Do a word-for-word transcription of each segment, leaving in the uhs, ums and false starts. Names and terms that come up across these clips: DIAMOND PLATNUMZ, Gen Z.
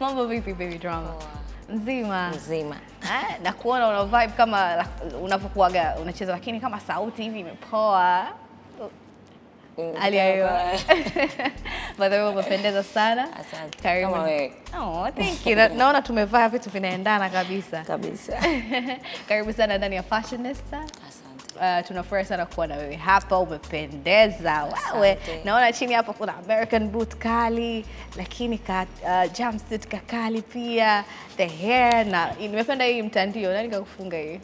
Mambo vipi baby drama? Oh. Nzima. Nzima. Eh, na kuona una vibe kama unapokuaga unacheza lakini kama sauti hivi imepoa. Aliyewa. Bado umependeza sana. Asante. Karibu. Oh, thank you. Naona tumevaa vitu vinaendana kabisa. Kabisa. Karibu sana ndani ya Fashionista. Uh, tunafurahi sana kuwa na wewe hapa, umependeza wewe. Naona chini hapa kuna American boot kali, lakini ka uh, jumpsuit kakali pia, the hair na nimependa hii mtandio. Nani kakufunga hii?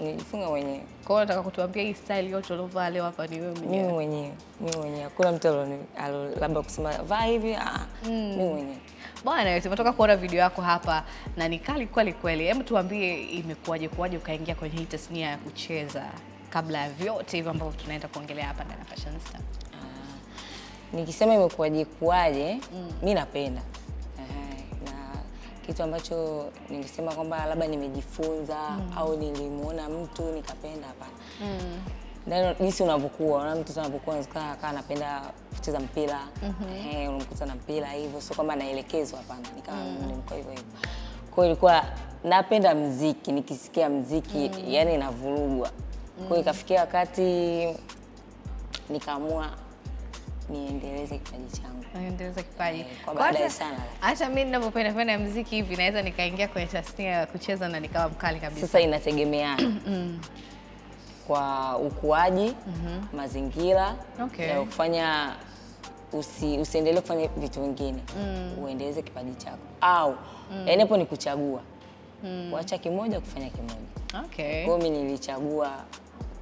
Nilifunga mwenyewe. Kwa hiyo nataka kutuambia hii style yote uliovaa leo hapa ni wewe mwenyewe. Mimi mwenyewe, mimi mwenyewe. Kuna mtu labda kusema vaa hivi, ah, mimi mwenyewe. Bwana, tumetoka kuona video yako hapa na ni kali kweli kweli. Hebu tuambie imekuwaje kwaje ukaingia kwenye hii tasnia ya kucheza kabla ya vyote hivi ambavyo tunaenda kuongelea hapa ndani ya Fashionista. Ah, nikisema imekuwaje kwaje, mm. mimi napenda. Kitu ambacho ningesema kwamba labda nimejifunza mm. au nilimuona mtu nikapenda hapana. Mm. Ndio jinsi unavyokuwa, unaona mtu anapokuwa anakaa kana anapenda kucheza mpira, mm -hmm. eh unamkuta na mpira hivyo sio kama naelekezwa hapana. Nikawa nilikuwa hivyo hivyo. Kwa hiyo ilikuwa napenda muziki, nikisikia muziki mm. yani inavurugwa. Kwa hiyo ikafikia wakati nikaamua niendeleze kipaji changu. Niendeleze kipaji. Kwa baadaye sana. Hata mimi ninapopenda penda muziki hivi naweza nikaingia kwenye tasnia ya kucheza na nikawa mkali kabisa. Sasa inategemeana kwa ukuaji, mm -hmm. mazingira, okay. ya kufanya usi, usiendelee kufanya vitu vingine. Mm. Uendeleze kipaji chako. Au mm. yaani hapo ni kuchagua. Mm. Kuacha kimoja kufanya kimoja. Okay. Kwa mimi nilichagua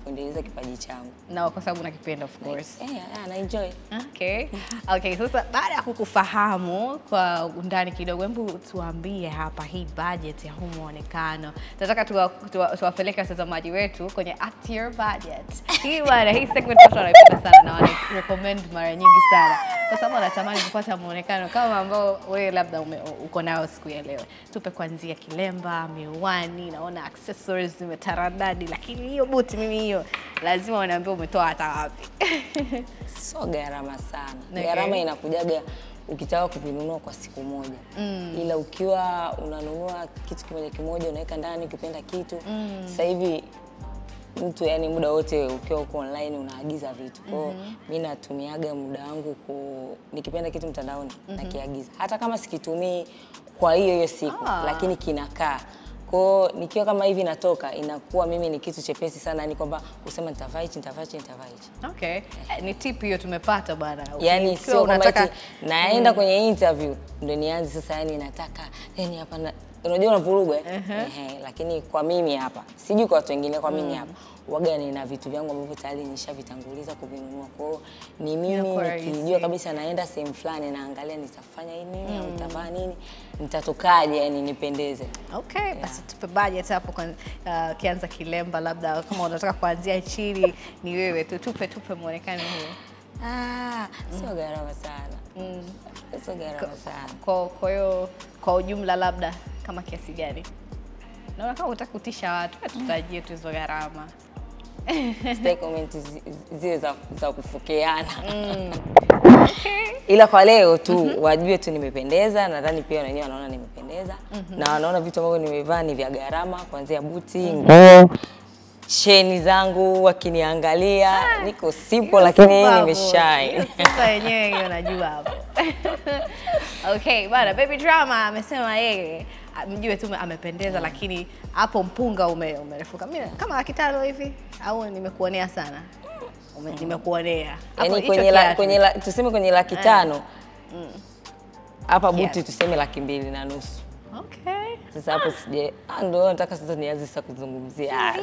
kuendeleza kipaji changu. Na kwa sababu nakipenda of course. Eh, yeah, yeah, na enjoy. Okay. Okay, sasa baada ya kukufahamu kwa undani kidogo, hebu tuambie hapa hii budget ya huu muonekano. Tunataka tuwapeleke watazamaji wetu kwenye Act Your Budget. Hii bwana, hii segment watu wanaipenda sana na wana recommend mara nyingi sana. Kwa sababu wanatamani kupata muonekano kama ambao wewe labda uko nao siku ya leo. Tupe kuanzia kilemba, miwani, naona accessories zimetaradadi lakini hiyo buti mimi lazima wanaambia umetoa hata wapi. So gharama sana. Okay. Gharama inakujaga ukitaka kuvinunua kwa siku moja. Mm. Ila ukiwa unanunua kitu kimoja kimoja unaweka ndani ukipenda kitu. Mm. Sasa hivi mtu yani muda wote ukiwa uko online unaagiza vitu. Kwa hiyo mm -hmm. mimi natumiaga muda wangu ku nikipenda kitu mtandaoni mm -hmm. nakiagiza. Hata kama sikitumii kwa hiyo hiyo siku ah. lakini kinakaa. Kwa nikiwa kama hivi natoka inakuwa mimi ni kitu chepesi sana ni kwamba kusema nitavaa hichi nitavaa hichi nitavaa hichi. Okay. Ni tip hiyo tumepata bana. Yaani sio unataka naenda mm. kwenye interview ndio nianze sasa yani nataka yani hapa unajua unavurugwa eh. Uh -huh. Ehe, lakini kwa mimi hapa sijui kwa watu wengine kwa mm. mimi hapa waga nina vitu vyangu ambavyo tayari nishavitanguliza kuvinunua kwao ni mimi nikijua kabisa naenda sehemu fulani naangalia nitafanya nini au mm. nitavaa nini nitatokaje yani nipendeze. Okay, yeah. Basi tupe budget hapo kwa uh, kianza kilemba labda kama unataka kuanzia chini ni wewe tu tupe tupe muonekano huo. Ah, sio gharama sana. Mm. Sio gharama sana. Kwa kwa hiyo kwa ujumla labda kama kiasi gani? Naona kama unataka kutisha watu, tutajie tu hizo gharama. Stay comment zile za za kufukeana. Mm. Ila kwa leo tu mm -hmm. wajue tu nimependeza, nadhani pia wenyewe wanaona nimependeza mm -hmm. na wanaona vitu ambavyo nimevaa ni vya gharama kuanzia buti, mm -hmm. cheni zangu wakiniangalia ah, niko simple lakini nimeshine. Sasa yenyewe hiyo najua hapo. Okay, bana baby drama amesema yeye mjue tu amependeza mm. lakini hapo mpunga ume, umerefuka. Mimi kama akitano hivi au nimekuonea sana. Ume, mm. nimekuonea. Hapo kwenye la, kwenye la, tuseme kwenye laki tano. Hapa mm. buti yes. tuseme laki mbili na nusu. Okay. Sasa hapo sije ndio nataka sasa nianze sasa kuzungumzia.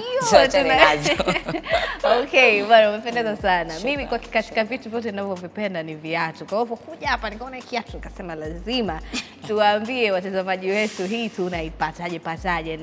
Okay, bwana umependeza sana. Shuka, mimi kwa katika vitu vyote ninavyovipenda ni viatu. Kwa hivyo kuja hapa nikaona kiatu nikasema lazima tuambie watazamaji wetu hii tunaipataje pataje.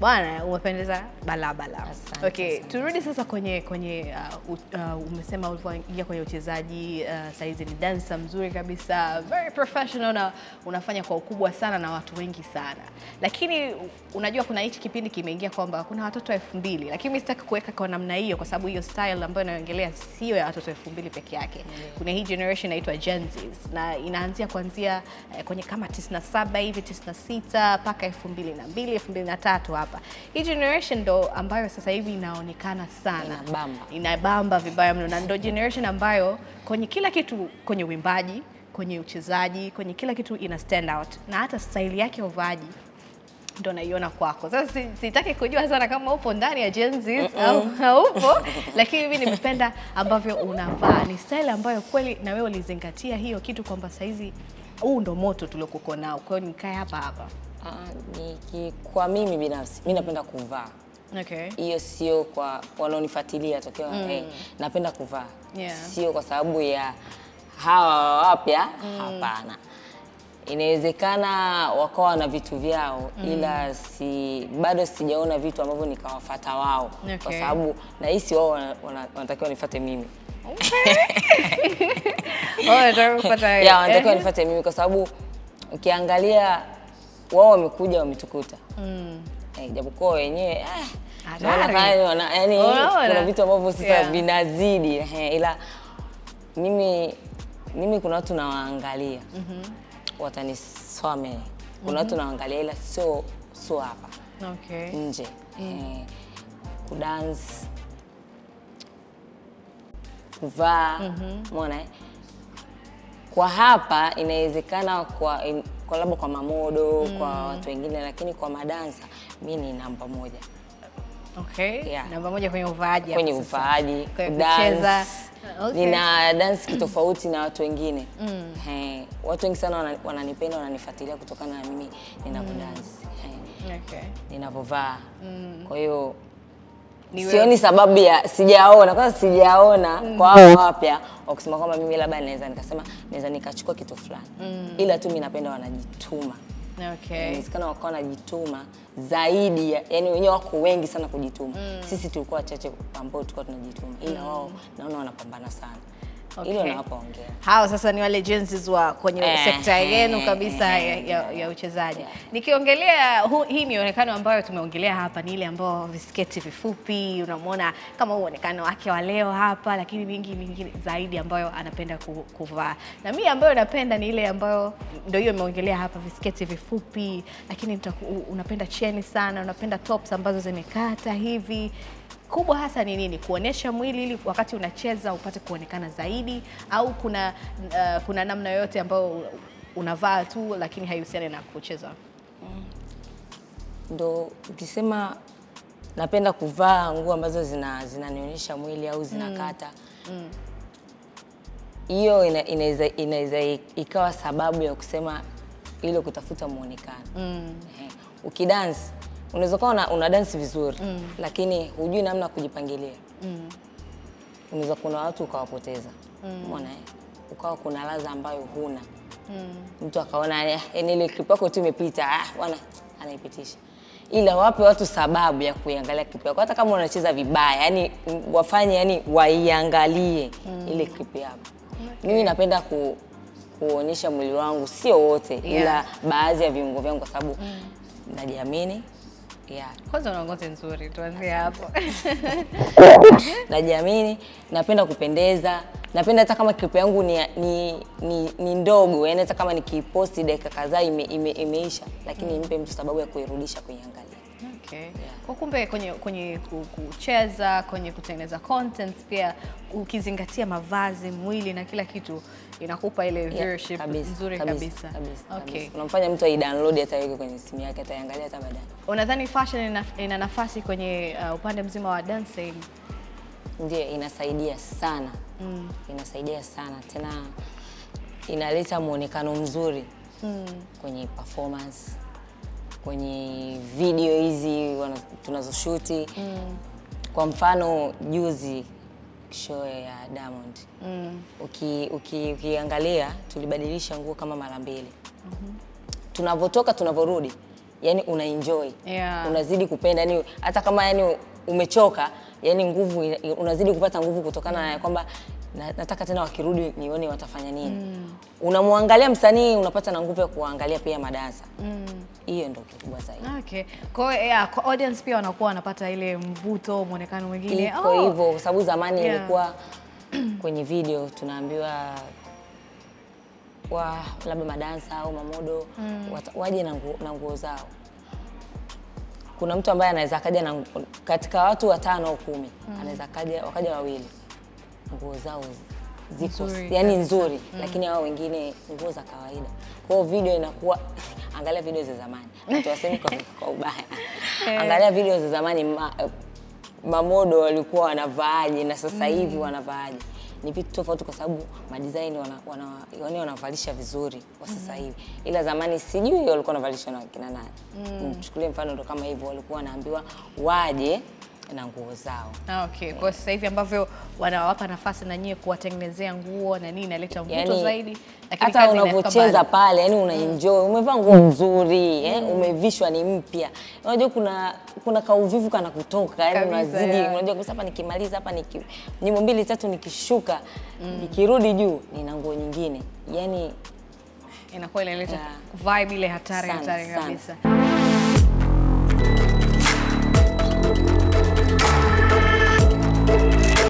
Bwana umependeza balabala. Asante, okay, asante. Turudi sasa kwenye kwenye uh, uh, umesema ulivyoingia kwenye uchezaji uh, saizi ni dancer mzuri kabisa, very professional na unafanya kwa ukubwa sana na watu wengi sana. Lakini unajua kuna hichi kipindi kimeingia kwamba kuna watoto elfu mbili, lakini mimi sitaki kuweka kwa namna hiyo kwa sababu hiyo style ambayo naongelea sio ya watoto elfu mbili peke yake. Mm. Kuna hii generation inaitwa Gen Zs na inaanzia kuanzia eh, kwenye kama tisini na saba hivi tisini na sita mpaka elfu mbili na mbili elfu mbili na tatu hapa. Hii generation ndo ambayo sasa hivi inaonekana sana. Inabamba. Inabamba vibaya mno na ndo generation ambayo kwenye kila kitu, kwenye uimbaji, kwenye uchezaji, kwenye kila kitu ina stand out na hata style yake uvaji ndo naiona kwako. Sasa sitaki kujua sana kama upo ndani ya Gen Z mm -mm. au upo, lakini mimi nimependa ambavyo unavaa. Ni style ambayo kweli na wewe ulizingatia hiyo kitu kwamba saizi huu ndo moto tuliokuwa nao. Kwa hiyo nikae hapa hapa. Uh, niki, kwa mimi binafsi, mimi napenda kuvaa. Okay. Hiyo sio kwa wanaonifuatilia tokea mm. hey, napenda kuvaa. Yeah. Sio kwa sababu ya hawa wapya, mm. hapana. Inawezekana wakawa na vitu vyao mm. ila si bado sijaona vitu ambavyo nikawafuata wao. Okay. Kwa sababu nahisi wao wanatakiwa nifuate mimi. Okay. Oh, ndio kupata. Yeah, wanatakiwa nifuate mimi kwa sababu ukiangalia wao wamekuja wametukuta. Mm. Eh, japokuwa wenyewe ah wana yani kuna vitu ambavyo sasa yeah. vinazidi eh, ila mimi mimi kuna watu nawaangalia. Mhm. Mm watanisome. Kuna watu mm -hmm. nawaangalia ila sio sio hapa. Okay. Nje. Mm. Eh, kudance kuvaa mm -hmm. mwana eh. Kwa hapa inawezekana kwa in, kwa labo kwa mamodo, mm. kwa watu wengine, lakini kwa madansa, mimi ni namba moja. Okay, yeah. Namba moja kwenye uvaaji. Kwenye uvaaji, kucheza. Okay. Nina dance kitofauti na watu wengine. Mm. Hey, watu wengi sana wananipenda, wananifuatilia kutokana na mimi ninapodance. Mm. Hey. Okay. Ninapovaa. Mm. Kwa hiyo sioni sababu ya sijaona kwa sijaona mm. kwa hao wapya au kusema kwamba mimi labda naweza nikasema naweza nikachukua kitu fulani mm. ila tu mimi napenda wanajituma. Okay. Nisikana wako wanajituma zaidi ya, yani wenyewe wako wengi sana kujituma. Mm. Sisi tulikuwa chache ambao tulikuwa tunajituma ila wao naona wanapambana sana. Okay. Ile napoongea. Hao sasa ni wale Gen Zs wa kwenye eh, sekta yenu kabisa eh, ya, ya uchezaji. Yeah. Nikiongelea hii mionekano ambayo tumeongelea hapa ni ile ambayo visketi vifupi, unamwona kama uonekano wake wa leo hapa, lakini mingi mingi zaidi ambayo anapenda kuvaa. Na mimi ambayo napenda ni ile ambayo ndio hiyo nimeongelea hapa, visketi vifupi, lakini unapenda cheni sana, unapenda tops ambazo zimekata hivi. Kubwa hasa ni nini? Kuonesha mwili ili wakati unacheza upate kuonekana zaidi au kuna uh, kuna namna yote ambayo unavaa tu lakini haihusiani na kucheza? Ndio mm. ukisema napenda kuvaa nguo ambazo zina zinanionyesha mwili au zinakata. Hiyo mm. inaweza inaweza ikawa sababu ya kusema ile kutafuta muonekano. Mm. Ukidance unaweza kuwa una, una dance vizuri mm. lakini hujui namna kujipangilia. Mm. Unaweza kuna watu ukawapoteza. Umeona mm. ukawa kuna laza ambayo huna. Mm. Mtu akaona yani ile clip yako tu imepita, ah bwana anaipitisha. Ila wape watu sababu ya kuiangalia clip yako hata kama unacheza vibaya, yani wafanye yani waiangalie mm. ile clip yako. Okay. Mimi napenda ku, kuonyesha mwili wangu sio wote yeah. ila baadhi ya viungo vyangu kwa sababu mm. najiamini. Yeah. Kwanza unaongoza nzuri, tuanze hapo. Najiamini, napenda kupendeza, napenda hata kama clip yangu ni ni ni, ni ndogo, yani hata kama nikiposti dakika kadhaa ime, ime, imeisha, lakini mm. nimpe mtu sababu ya kuirudisha kuiangalia. Okay. Yeah. Kwa kumbe kwenye kwenye kucheza, kwenye kutengeneza content pia ukizingatia mavazi, mwili na kila kitu inakupa ile viewership nzuri kabisa. Okay. Unamfanya mtu ai-download hata yeye kwenye simu yake ataiangalia hata baadaye. Unadhani fashion ina nafasi kwenye uh, upande mzima wa dancing? Ndiyo, inasaidia sana. Mm. Inasaidia sana. Tena inaleta muonekano mzuri mm. kwenye performance, kwenye video hizi tunazoshuti. Mm. Kwa mfano juzi show ya Diamond. Mm. Uki, uki, ukiangalia tulibadilisha nguo kama mara mbili. Mhm. Mm, tunavotoka tunavorudi yani unaenjoy. Yeah. Unazidi kupenda yani hata kama yani umechoka, yani nguvu unazidi kupata nguvu kutokana na kwamba nataka tena wakirudi nione watafanya nini. Mm. Unamwangalia msanii unapata na nguvu ya kuangalia pia madansa. Hiyo mm. ndio kikubwa zaidi. Okay. Kwa hiyo yeah, kwa audience pia wanakuwa wanapata ile mvuto muonekano mwingine. Kwa oh. hivyo kwa sababu zamani yeah. ilikuwa kwenye video tunaambiwa wa labda madansa au mamodo mm. waje na nguo zao. Kuna mtu ambaye anaweza kaja na katika watu watano au kumi mm. anaweza kaja wakaja wawili nguo zao ziko nzuri, yani nzuri mm. lakini hao wengine nguo za kawaida. Kwa video inakuwa angalia video za zamani. Watu wasemi kwa, kwa ubaya. Angalia video za zamani ma, mamodo walikuwa wanavaaje na sasa hivi mm. wanavaaje. Ni vitu tofauti kwa sababu ma design wana wana wanavalisha vizuri kwa sasa hivi. Ila zamani sijui walikuwa wanavalisha na kina nani. Mm. Mchukulie mfano ndo kama hivyo walikuwa wanaambiwa waje na nguo zao. Okay, yeah. Kwa sasa hivi ambavyo wanawapa nafasi na nyie kuwatengenezea nguo na nini inaleta mvuto yani, zaidi. Lakini hata unapocheza pale yani unaenjoy, umevaa nguo nzuri, eh, mm. umevishwa ni mpya. Unajua kuna kuna kauvivu kana kutoka, yani unazidi, yeah. unajua kwa sababu nikimaliza hapa niki nyimbo mbili tatu nikishuka, mm. nikirudi juu nina nguo nyingine. Yani inakuwa inaleta yeah. vibe ile hatari sana, hatari kabisa.